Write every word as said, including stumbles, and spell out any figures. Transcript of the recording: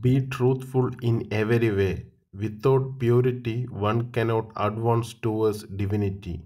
Be truthful in every way. Without purity, one cannot advance towards divinity.